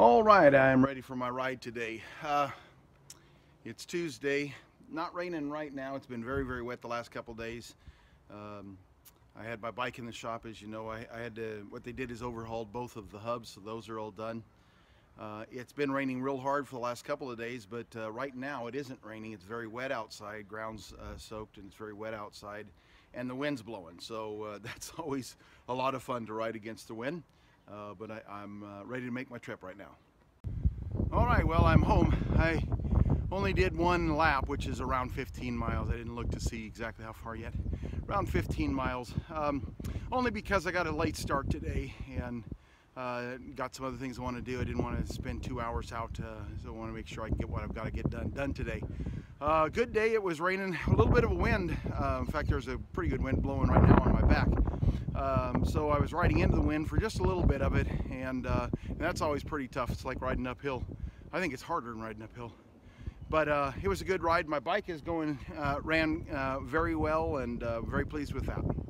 All right, I am ready for my ride today. It's Tuesday. Not raining right now. It's been very, very wet the last couple days. I had my bike in the shop, as you know. I had to, what they did is overhauled both of the hubs, so those are all done. It's been raining real hard for the last couple of days, but right now it isn't raining. It's very wet outside. Ground's soaked and it's very wet outside, and the wind's blowing. So that's always a lot of fun to ride against the wind. But I'm ready to make my trip right now. All right, well, I'm home. I only did one lap, which is around 15 miles. I didn't look to see exactly how far yet. Around 15 miles, only because I got a late start today and got some other things I want to do. I didn't want to spend 2 hours out, so I want to make sure I can get what I've got to get done today. Good day. It was raining, a little bit of a wind. In fact, there's a pretty good wind blowing right now on my back. So I was riding into the wind for just a little bit of it, and that's always pretty tough. It's like riding uphill. I think it's harder than riding uphill. But it was a good ride. My bike ran very well, and very pleased with that.